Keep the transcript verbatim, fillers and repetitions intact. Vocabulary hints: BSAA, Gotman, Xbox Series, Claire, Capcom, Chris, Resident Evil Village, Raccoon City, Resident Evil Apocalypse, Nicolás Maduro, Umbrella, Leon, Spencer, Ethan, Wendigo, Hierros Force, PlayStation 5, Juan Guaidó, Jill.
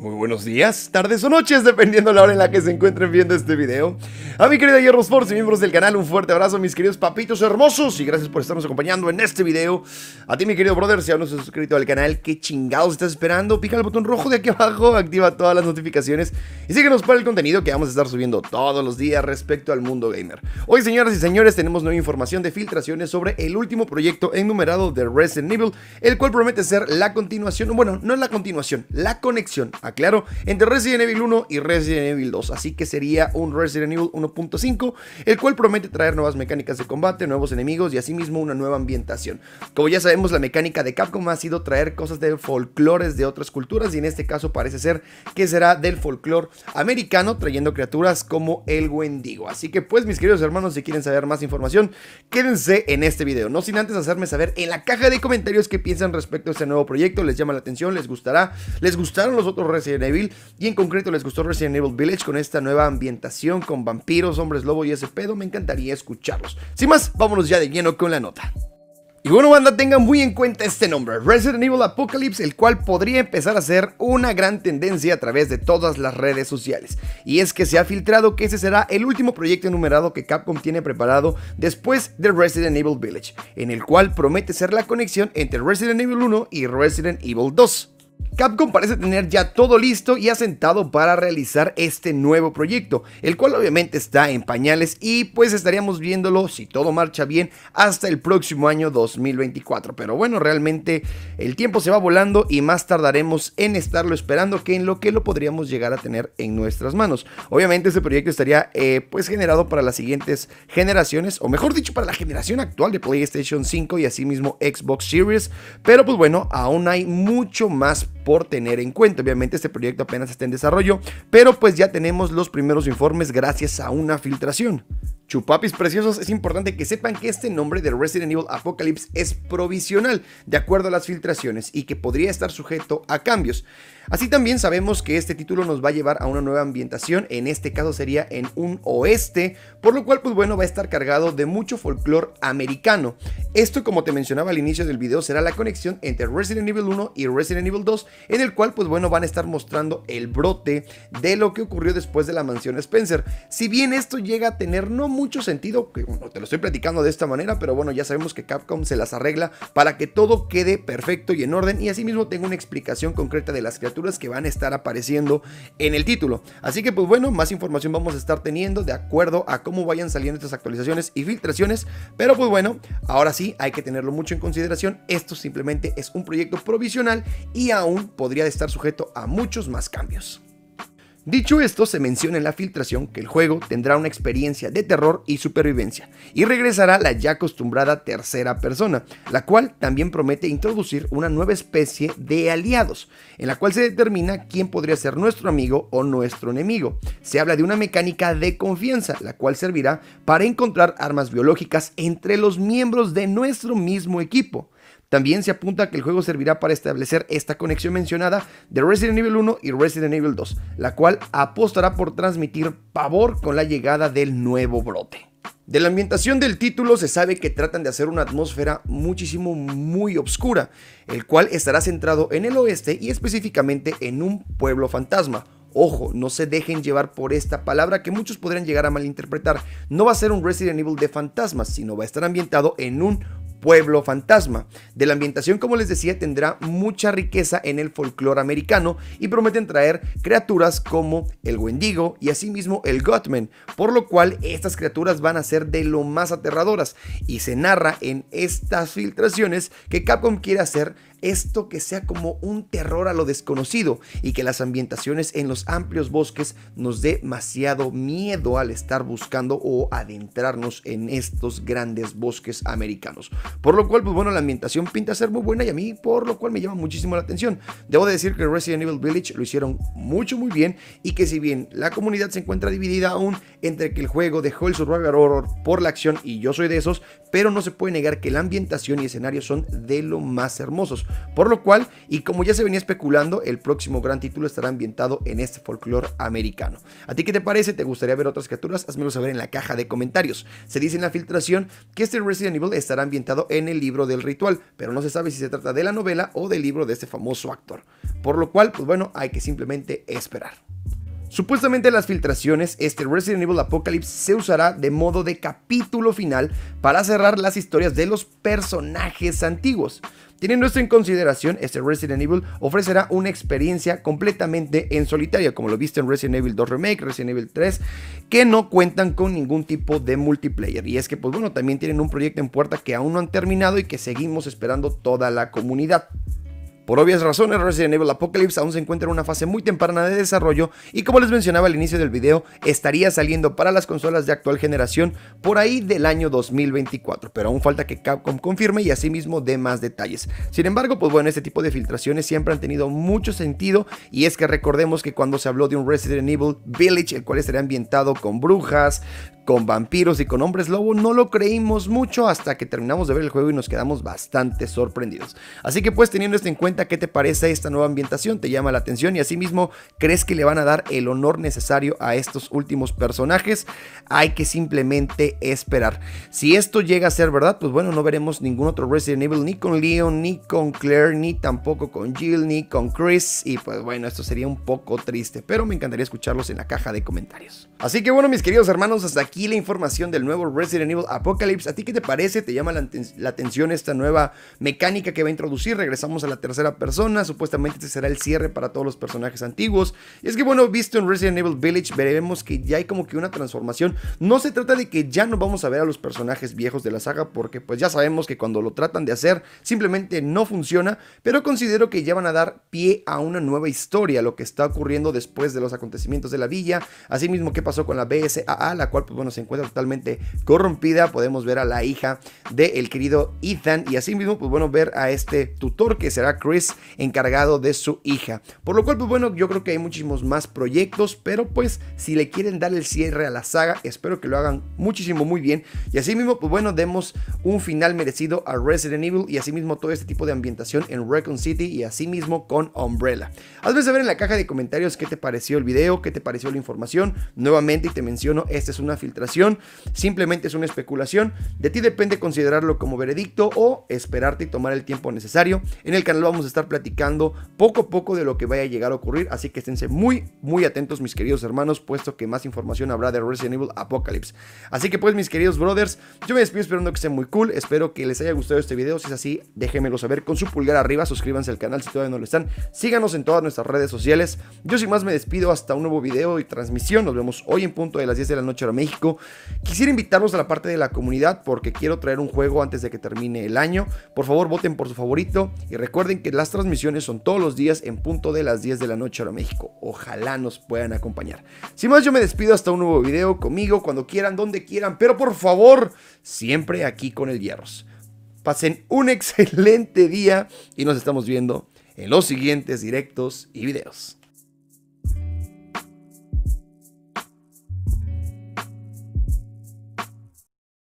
Muy buenos días, tardes o noches, dependiendo la hora en la que se encuentren viendo este video. A mi querida Hierros Force y miembros del canal, un fuerte abrazo, mis queridos papitos hermosos, y gracias por estarnos acompañando en este video. A ti, mi querido brother, si aún no estás suscrito al canal, ¿qué chingados estás esperando? Pica el botón rojo de aquí abajo, activa todas las notificaciones y síguenos para el contenido que vamos a estar subiendo todos los días respecto al mundo gamer. Hoy, señoras y señores, tenemos nueva información de filtraciones sobre el último proyecto enumerado de Resident Evil, el cual promete ser la continuación, bueno, no la continuación, la conexión, aclaro, entre Resident Evil uno y Resident Evil dos, así que sería un Resident Evil uno punto cinco, el cual promete traer nuevas mecánicas de combate, nuevos enemigos y asimismo una nueva ambientación. Como ya sabemos, la mecánica de Capcom ha sido traer cosas de folclores de otras culturas, y en este caso parece ser que será del folclore americano, trayendo criaturas como el Wendigo. Así que pues, mis queridos hermanos, si quieren saber más información, quédense en este video, no sin antes hacerme saber en la caja de comentarios qué piensan respecto a este nuevo proyecto. ¿Les llama la atención? ¿Les gustará? ¿Les gustaron los otros Resident Evil? Y en concreto, ¿les gustó Resident Evil Village con esta nueva ambientación con vampiros, hombres lobo y ese pedo? Me encantaría escucharlos. Sin más, vámonos ya de lleno con la nota. Y bueno, banda, tengan muy en cuenta este nombre, Resident Evil Apocalypse, el cual podría empezar a ser una gran tendencia a través de todas las redes sociales. Y es que se ha filtrado que ese será el último proyecto enumerado que Capcom tiene preparado después de Resident Evil Village, en el cual promete ser la conexión entre Resident Evil uno y Resident Evil dos. Capcom parece tener ya todo listo y asentado para realizar este nuevo proyecto, el cual obviamente está en pañales, y pues estaríamos viéndolo, si todo marcha bien, hasta el próximo año dos mil veinticuatro. Pero bueno, realmente el tiempo se va volando y más tardaremos en estarlo esperando que en lo que lo podríamos llegar a tener en nuestras manos. Obviamente este proyecto estaría eh, pues generado para las siguientes generaciones, o mejor dicho, para la generación actual de PlayStation cinco y asimismo Xbox Series, pero pues bueno, aún hay mucho más por tener en cuenta. Obviamente este proyecto apenas está en desarrollo, pero pues ya tenemos los primeros informes gracias a una filtración. Chupapis preciosos, es importante que sepan que este nombre de Resident Evil Apocalypse es provisional, de acuerdo a las filtraciones, y que podría estar sujeto a cambios. Así también sabemos que este título nos va a llevar a una nueva ambientación, en este caso sería en un oeste, por lo cual pues bueno, va a estar cargado de mucho folclore americano. Esto, como te mencionaba al inicio del video, será la conexión entre Resident Evil uno y Resident Evil dos, en el cual pues bueno, van a estar mostrando el brote de lo que ocurrió después de la mansión Spencer. Si bien esto llega a tener no mucho sentido, que bueno, te lo estoy platicando de esta manera, pero bueno, ya sabemos que Capcom se las arregla para que todo quede perfecto y en orden, y asimismo tenga una explicación concreta de las criaturas que van a estar apareciendo en el título. Así que pues bueno, más información vamos a estar teniendo de acuerdo a cómo vayan saliendo estas actualizaciones y filtraciones, pero pues bueno, ahora sí hay que tenerlo mucho en consideración. Esto simplemente es un proyecto provisional y aún podría estar sujeto a muchos más cambios. Dicho esto, se menciona en la filtración que el juego tendrá una experiencia de terror y supervivencia, y regresará la ya acostumbrada tercera persona, la cual también promete introducir una nueva especie de aliados, en la cual se determina quién podría ser nuestro amigo o nuestro enemigo. Se habla de una mecánica de confianza, la cual servirá para encontrar armas biológicas entre los miembros de nuestro mismo equipo. También se apunta que el juego servirá para establecer esta conexión mencionada de Resident Evil uno y Resident Evil dos, la cual apostará por transmitir pavor con la llegada del nuevo brote. De la ambientación del título se sabe que tratan de hacer una atmósfera muchísimo muy oscura, el cual estará centrado en el oeste y específicamente en un pueblo fantasma. Ojo, no se dejen llevar por esta palabra que muchos podrían llegar a malinterpretar. No va a ser un Resident Evil de fantasmas, sino va a estar ambientado en un pueblo fantasma. De la ambientación, como les decía, tendrá mucha riqueza en el folclore americano y prometen traer criaturas como el Wendigo y asimismo el Gotman, por lo cual estas criaturas van a ser de lo más aterradoras, y se narra en estas filtraciones que Capcom quiere hacer esto que sea como un terror a lo desconocido, y que las ambientaciones en los amplios bosques nos dé demasiado miedo al estar buscando o adentrarnos en estos grandes bosques americanos. Por lo cual, pues bueno, la ambientación pinta ser muy buena, y a mí por lo cual me llama muchísimo la atención. Debo de decir que Resident Evil Village lo hicieron mucho muy bien, y que si bien la comunidad se encuentra dividida aún entre que el juego dejó el survival horror por la acción, y yo soy de esos, pero no se puede negar que la ambientación y escenarios son de lo más hermosos. Por lo cual, y como ya se venía especulando, el próximo gran título estará ambientado en este folclore americano. ¿A ti qué te parece? ¿Te gustaría ver otras criaturas? Házmelo saber en la caja de comentarios. Se dice en la filtración que este Resident Evil estará ambientado en el libro del ritual, pero no se sabe si se trata de la novela o del libro de este famoso actor. Por lo cual, pues bueno, hay que simplemente esperar. Supuestamente las filtraciones, este Resident Evil Apocalypse se usará de modo de capítulo final para cerrar las historias de los personajes antiguos. Teniendo esto en consideración, este Resident Evil ofrecerá una experiencia completamente en solitaria, como lo viste en Resident Evil dos Remake, Resident Evil tres, que no cuentan con ningún tipo de multiplayer. Y es que, pues bueno, también tienen un proyecto en puerta que aún no han terminado y que seguimos esperando toda la comunidad. Por obvias razones, Resident Evil Apocalypse aún se encuentra en una fase muy temprana de desarrollo y, como les mencionaba al inicio del video, estaría saliendo para las consolas de actual generación por ahí del año dos mil veinticuatro, pero aún falta que Capcom confirme y asimismo dé más detalles. Sin embargo, pues bueno, este tipo de filtraciones siempre han tenido mucho sentido, y es que recordemos que cuando se habló de un Resident Evil Village, el cual estaría ambientado con brujas, con vampiros y con hombres lobo, no lo creímos mucho hasta que terminamos de ver el juego y nos quedamos bastante sorprendidos. Así que, pues, teniendo esto en cuenta, ¿qué te parece esta nueva ambientación? ¿Te llama la atención? Y asimismo, ¿crees que le van a dar el honor necesario a estos últimos personajes? Hay que simplemente esperar. Si esto llega a ser verdad, pues bueno, no veremos ningún otro Resident Evil, ni con Leon, ni con Claire, ni tampoco con Jill, ni con Chris. Y pues bueno, esto sería un poco triste, pero me encantaría escucharlos en la caja de comentarios. Así que bueno, mis queridos hermanos, hasta aquí Aquí la información del nuevo Resident Evil Apocalypse. ¿A ti qué te parece? ¿Te llama la, la atención esta nueva mecánica que va a introducir? Regresamos a la tercera persona. Supuestamente este será el cierre para todos los personajes antiguos. Y es que bueno, visto en Resident Evil Village, veremos que ya hay como que una transformación. No se trata de que ya no vamos a ver a los personajes viejos de la saga, porque pues ya sabemos que cuando lo tratan de hacer simplemente no funciona, pero considero que ya van a dar pie a una nueva historia, lo que está ocurriendo después de los acontecimientos de la villa. Asimismo, ¿qué pasó con la B S A A? La cual, pues bueno, se encuentra totalmente corrompida. Podemos ver a la hija del querido Ethan y asimismo, pues bueno, ver a este tutor que será Chris, encargado de su hija, por lo cual, pues bueno, yo creo que hay muchísimos más proyectos, pero pues si le quieren dar el cierre a la saga, espero que lo hagan muchísimo muy bien y asimismo, pues bueno, demos un final merecido a Resident Evil y asimismo todo este tipo de ambientación en Raccoon City y asimismo con Umbrella. Hazme saber en la caja de comentarios qué te pareció el video, qué te pareció la información. Nuevamente, y te menciono, esta es una filtración filtración, simplemente es una especulación. De ti depende considerarlo como veredicto o esperarte y tomar el tiempo necesario. En el canal vamos a estar platicando poco a poco de lo que vaya a llegar a ocurrir, así que esténse muy muy atentos, mis queridos hermanos, puesto que más información habrá de Resident Evil Apocalypse. Así que pues, mis queridos brothers, yo me despido esperando que estén muy cool, espero que les haya gustado este video. Si es así, déjenmelo saber con su pulgar arriba, suscríbanse al canal si todavía no lo están, síganos en todas nuestras redes sociales. Yo sin más me despido hasta un nuevo video y transmisión. Nos vemos hoy en punto de las diez de la noche hora México. Quisiera invitarlos a la parte de la comunidad porque quiero traer un juego antes de que termine el año. Por favor, voten por su favorito y recuerden que las transmisiones son todos los días en punto de las diez de la noche hora México. Ojalá nos puedan acompañar. Sin más, yo me despido hasta un nuevo video. Conmigo, cuando quieran, donde quieran, pero por favor, siempre aquí con el Hierros. Pasen un excelente día y nos estamos viendo en los siguientes directos y videos.